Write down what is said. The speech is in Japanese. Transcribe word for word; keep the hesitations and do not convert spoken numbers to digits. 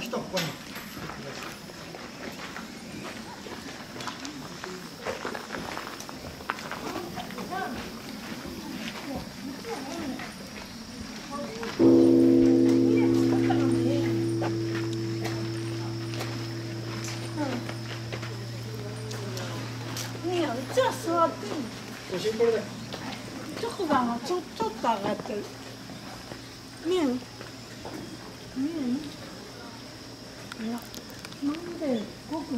人ここにうちは座ってんの。おしっこだよ。直番はちょ、ちょっと上がってる。見える？見える？いや、なんで僕。